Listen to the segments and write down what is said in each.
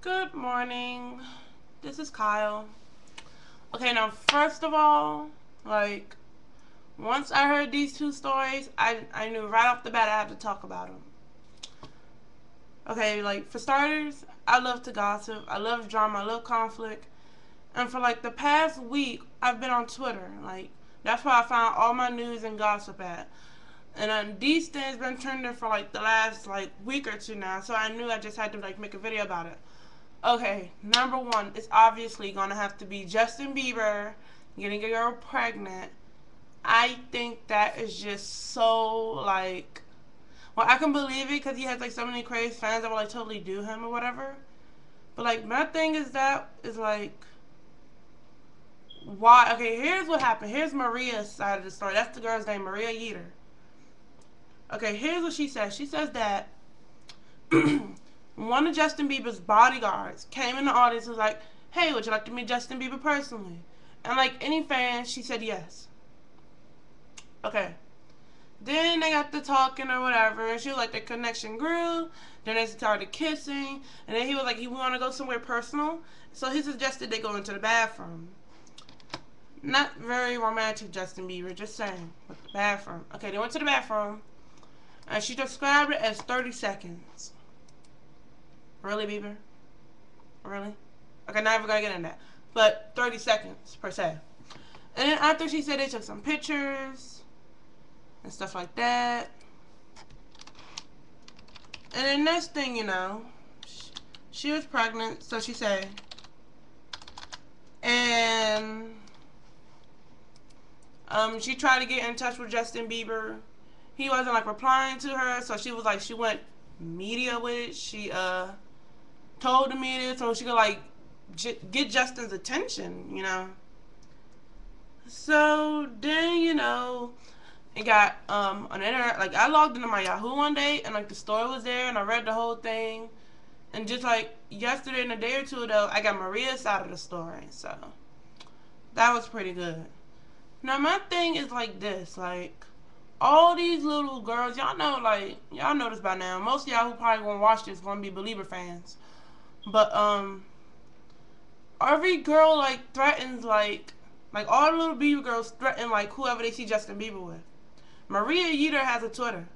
Good morning. This is Kyle. Okay, now first of all, like, once I heard these two stories, I knew right off the bat I had to talk about them. Okay, like, for starters, I love to gossip. I love drama. I love conflict. And for, like, the past week, I've been on Twitter. Like, that's where I found all my news and gossip at. And these things been trending for, like, the last, like, week or two now. So I knew I just had to, like, make a video about it. Okay, number one, it's obviously going to have to be Justin Bieber getting a girl pregnant. I think that is just so, like... Well, I can believe it because he has, like, so many crazy fans that will, like, totally do him or whatever. But, like, my thing is that is, like, why? Okay, here's what happened. Here's Maria's side of the story. That's the girl's name, Mariah Yeater. Okay, here's what she says. She says that one of Justin Bieber's bodyguards came in the audience and was like, hey, would you like to meet Justin Bieber personally? And, like, any fan, she said yes. Okay. Then they got to talking or whatever, and she was like, the connection grew. Then they started kissing, and then he was like, he want to go somewhere personal, so he suggested they go into the bathroom. Not very romantic, Justin Bieber, just saying, with the bathroom. Okay, they went to the bathroom, and she described it as 30 seconds. Really, Bieber? Really? Okay, not even gonna get into that, but 30 seconds per se. And then after she said they took some pictures and stuff like that. And then next thing you know, she was pregnant, so she said. And she tried to get in touch with Justin Bieber. He wasn't, like, replying to her, so she was like, she went media with it. She told the media so she could, like, get Justin's attention, you know. So then, you know, it got on the internet. Like, I logged into my Yahoo one day, and, like, the story was there, and I read the whole thing. And just, like, yesterday and a day or two though, I got Maria's side of the story. So that was pretty good. Now my thing is like this, like, all these little girls, y'all know, like, y'all know this by now. Most of y'all who probably gonna watch this gonna be Belieber fans. But every girl, like, threatens, like all the little Bieber girls threaten, like, whoever they see Justin Bieber with. Mariah Yeater has a Twitter.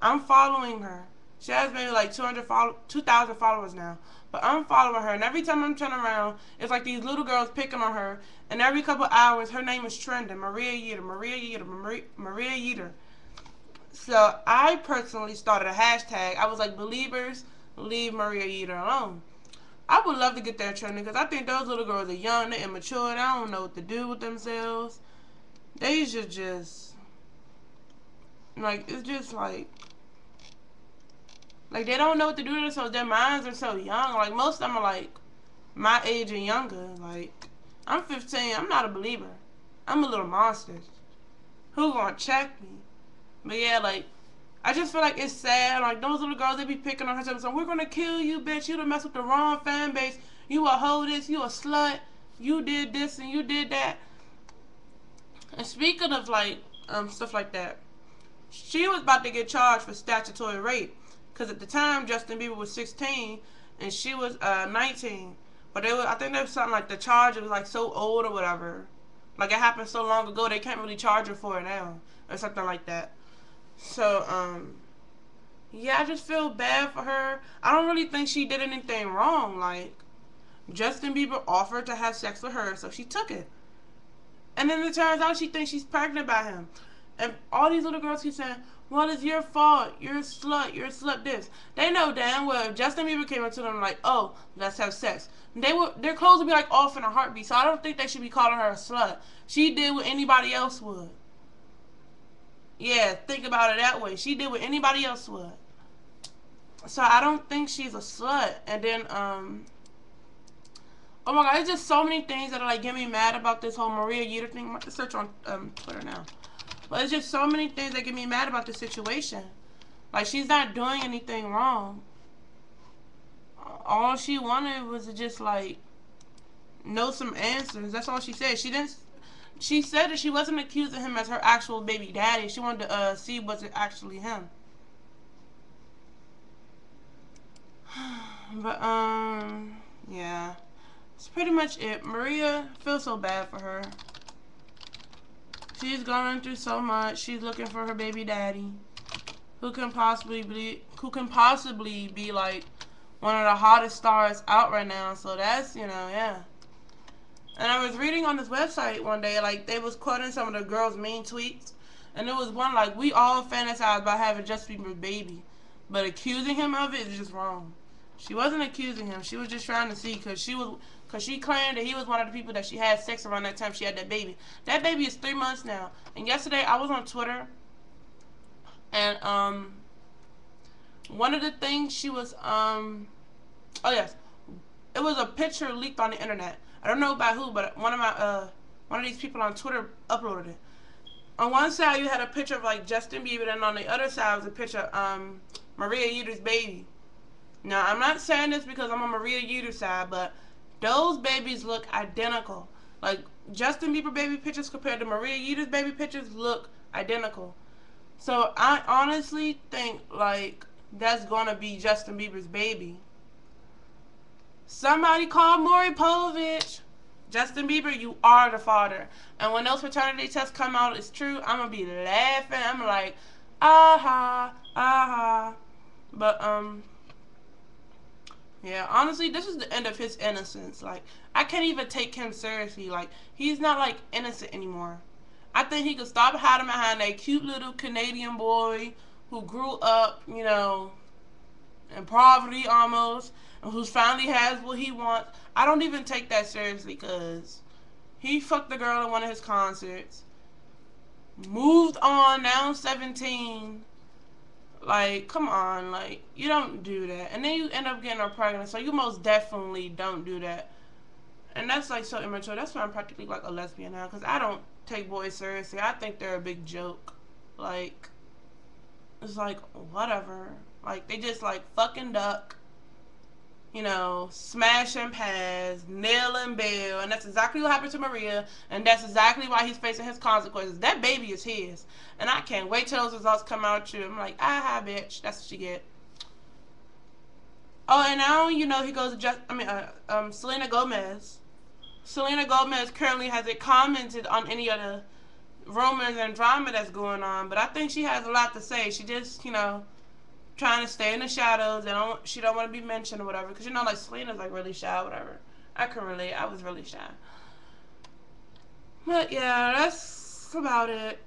I'm following her. She has maybe like 2,000 followers now. But I'm following her, and every time I'm turning around, it's like these little girls picking on her. And every couple hours, her name is trending. Mariah Yeater, Mariah Yeater, Mariah Yeater. So I personally started a hashtag. I was like, Beliebers, leave Mariah Yeater alone. I would love to get that trending because I think those little girls are young, they're immature, they don't know what to do with themselves. They should just... Like, it's just like... Like, they don't know what to do to themselves. Their minds are so young. Like, most of them are, like, my age and younger. Like, I'm 15. I'm not a Belieber. I'm a little monster. Who gonna check me? But, yeah, like, I just feel like it's sad. Like, those little girls, they be picking on herself. So, we're gonna kill you, bitch. You done mess with the wrong fan base. You a hoe this. You a slut. You did this and you did that. And speaking of, like, stuff like that, she was about to get charged for statutory rape because at the time Justin Bieber was 16 and she was 19, but they were, I think there was something like the charge was like so old or whatever, like it happened so long ago they can't really charge her for it now or something like that. So yeah, I just feel bad for her. I don't really think she did anything wrong. Like, Justin Bieber offered to have sex with her, so she took it, and then it turns out she thinks she's pregnant by him. And all these little girls keep saying, well, it's your fault. You're a slut this. They know damn well if Justin Bieber came up to them like, oh, let's have sex, their clothes would be like off in a heartbeat. So I don't think they should be calling her a slut. She did what anybody else would. Yeah, think about it that way. She did what anybody else would. So I don't think she's a slut. And then, oh my God, there's just so many things that are like getting me mad about this whole Mariah Yeater thing. I'm about to search on Twitter now. But it's just so many things that get me mad about this situation. Like, she's not doing anything wrong. All she wanted was to just, like, know some answers. That's all she said. She didn't... She said that she wasn't accusing him as her actual baby daddy. She wanted to see was it actually him. But, Yeah, that's pretty much it. Maria, I feel so bad for her. She's going through so much. She's looking for her baby daddy, who can possibly be like one of the hottest stars out right now. So that's, you know, yeah. And I was reading on this website one day, like, they was quoting some of the girls' mean tweets. And there was one, like, we all fantasize about having Justin Bieber's baby. But accusing him of it is just wrong. She wasn't accusing him. She was just trying to see, because she claimed that he was one of the people that she had sex around that time she had that baby. That baby is 3 months now. And yesterday I was on Twitter, and one of the things she was, oh yes, it was a picture leaked on the internet. I don't know by who, but one of these people on Twitter uploaded it. On one side you had a picture of, like, Justin Bieber, and on the other side was a picture of Mariah Yeater's baby. Now, I'm not saying this because I'm on Mariah Yeater's side, but those babies look identical. Like, Justin Bieber baby pictures compared to Mariah Yeater's baby pictures look identical. So I honestly think, like, that's gonna be Justin Bieber's baby. Somebody call Maury Povich. Justin Bieber, you are the father. And when those paternity tests come out, it's true, I'm gonna be laughing. I'm like, aha, aha. But yeah, honestly, this is the end of his innocence. Like, I can't even take him seriously. Like, he's not, like, innocent anymore. I think he could stop hiding behind that cute little Canadian boy who grew up, you know, in poverty almost, and who finally has what he wants. I don't even take that seriously, because he fucked the girl at one of his concerts, moved on, now 17. Like, come on, like, you don't do that. And then you end up getting her pregnant, so you most definitely don't do that. And that's, like, so immature. That's why I'm practically, like, a lesbian now, because I don't take boys seriously. I think they're a big joke. Like, it's like, whatever. Like, they just, like, fucking duck, you know, smashing pass, nailing bail, and that's exactly what happened to Maria, and that's exactly why he's facing his consequences. That baby is his, and I can't wait till those results come out too. I'm like, aha, bitch, that's what you get. Oh, and now, you know, he goes to Selena Gomez. Selena Gomez currently hasn't commented on any of the rumors and drama that's going on, but I think she has a lot to say. She just, you know, trying to stay in the shadows, and she don't want to be mentioned or whatever, because, you know, like, Selena's, like, really shy or whatever. I can relate. I was really shy. But yeah, that's about it.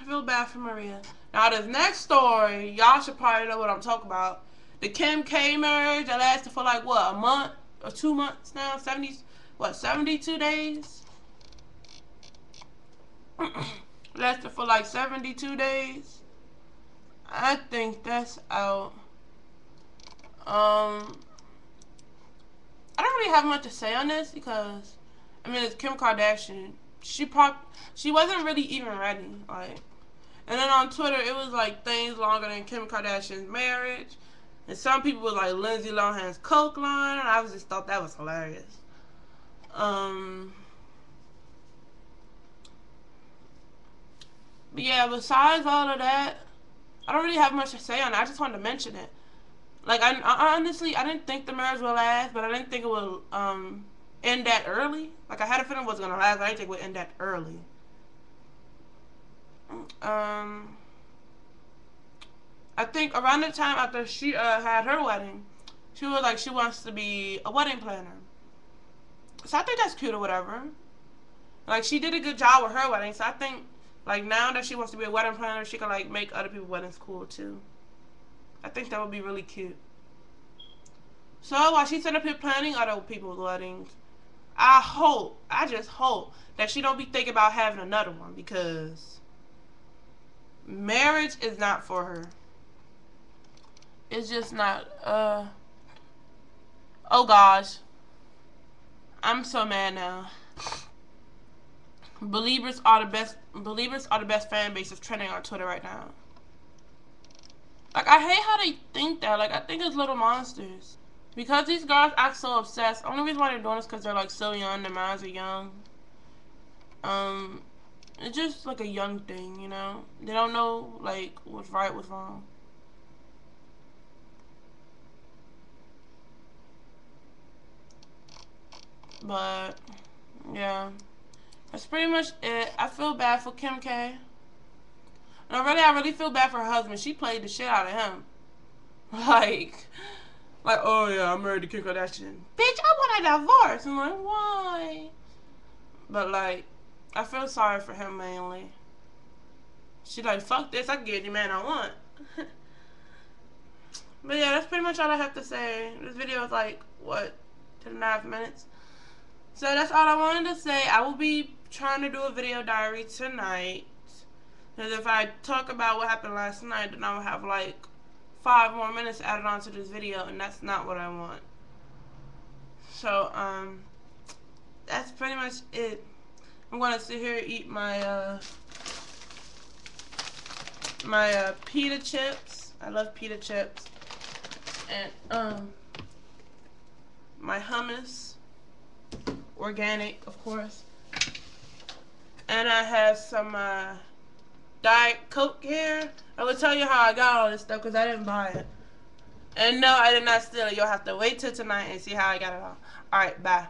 I feel bad for Maria. Now, this next story, y'all should probably know what I'm talking about. The Kim K marriage that lasted for, like, what, a month or 2 months now? 72 days? Lasted for, like, 72 days. I think that's out. I don't really have much to say on this, because, I mean, it's Kim Kardashian. She wasn't really even ready, like. And then on Twitter, it was like things longer than Kim Kardashian's marriage, and some people were like Lindsay Lohan's coke line, and I just thought that was hilarious. But yeah, besides all of that, I don't really have much to say on it. I just wanted to mention it. Like, I honestly, I didn't think the marriage would last, but I didn't think it would end that early. Like, I had a feeling it was going to last, but I didn't think it would end that early. I think around the time after she had her wedding, she was like, she wants to be a wedding planner. So I think that's cute or whatever. Like, she did a good job with her wedding, so I think, like, now that she wants to be a wedding planner, she can, like, make other people's weddings cool, too. I think that would be really cute. So, while she's sitting up here planning other people's weddings, I just hope that she don't be thinking about having another one, because marriage is not for her. It's just not, oh, gosh. I'm so mad now. Believers are the best fan base that's trending on Twitter right now. Like, I hate how they think that. Like, I think it's little monsters. Because these girls act so obsessed. The only reason why they're doing this is because they're, like, so young. Their minds are young. It's just, like, a young thing, you know? They don't know, like, what's right, what's wrong. But yeah, that's pretty much it. I feel bad for Kim K. No, really, I really feel bad for her husband. She played the shit out of him. Like, oh yeah, I'm married to Kim Kardashian. Bitch, I want a divorce. I'm like, why? But like, I feel sorry for him mainly. She like, fuck this, I can get any man I want. But yeah, that's pretty much all I have to say. This video is like, what, 10.5 minutes? So that's all I wanted to say. I will be trying to do a video diary tonight. Because if I talk about what happened last night, then I'll have like 5 more minutes added on to this video, and that's not what I want. So, that's pretty much it. I'm going to sit here and eat my, my pita chips. I love pita chips. And, my hummus. Organic, of course. And I have some, Diet Coke here. I will tell you how I got all this stuff because I didn't buy it. And no, I did not steal it. You'll have to wait till tonight and see how I got it all. Alright, bye.